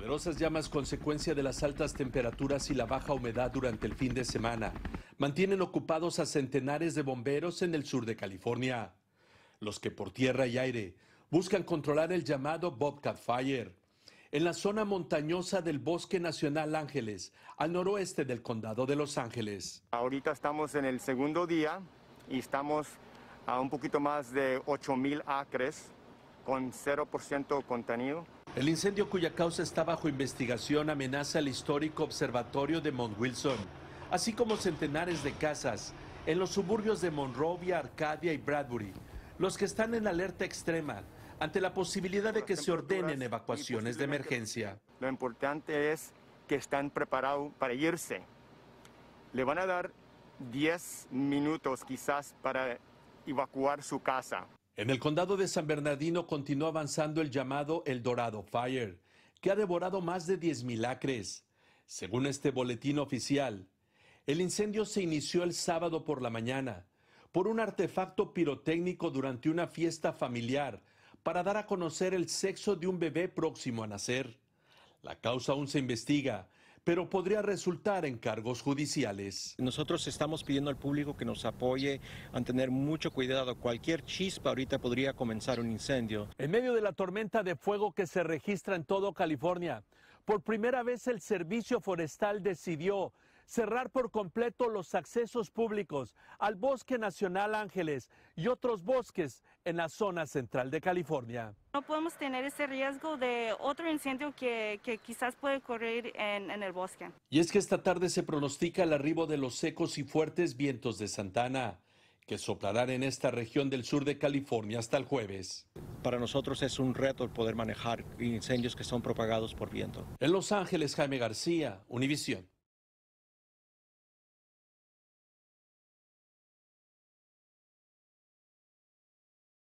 Poderosas llamas, consecuencia de las altas temperaturas y la baja humedad durante el fin de semana, mantienen ocupados a centenares de bomberos en el sur de California, los que por tierra y aire buscan controlar el llamado Bobcat Fire, en la zona montañosa del Bosque Nacional Ángeles, al noroeste del condado de Los Ángeles. Ahorita estamos en el segundo día y estamos a un poquito más de 8,000 acres con 0% contenido. El incendio, cuya causa está bajo investigación, amenaza el histórico observatorio de Mount Wilson, así como centenares de casas en los suburbios de Monrovia, Arcadia y Bradbury, los que están en alerta extrema ante la posibilidad de que se ordenen evacuaciones de emergencia. Lo importante es que están preparados para irse. Le van a dar 10 minutos quizás para evacuar su casa. En el condado de San Bernardino continúa avanzando el llamado El Dorado Fire, que ha devorado más de 10,000 acres. Según este boletín oficial, el incendio se inició el sábado por la mañana por un artefacto pirotécnico durante una fiesta familiar para dar a conocer el sexo de un bebé próximo a nacer. La causa aún se investiga, pero podría resultar en cargos judiciales. Nosotros estamos pidiendo al público que nos apoye a tener mucho cuidado. Cualquier chispa ahorita podría comenzar un incendio. En medio de la tormenta de fuego que se registra en todo California, por primera vez el Servicio Forestal decidió cerrar por completo los accesos públicos al Bosque Nacional Ángeles y otros bosques en la zona central de California. No podemos tener ese riesgo de otro incendio que quizás puede ocurrir en el bosque. Y es que esta tarde se pronostica el arribo de los secos y fuertes vientos de Santa Ana, que soplarán en esta región del sur de California hasta el jueves. Para nosotros es un reto el poder manejar incendios que son propagados por viento. En Los Ángeles, Jaime García, Univision.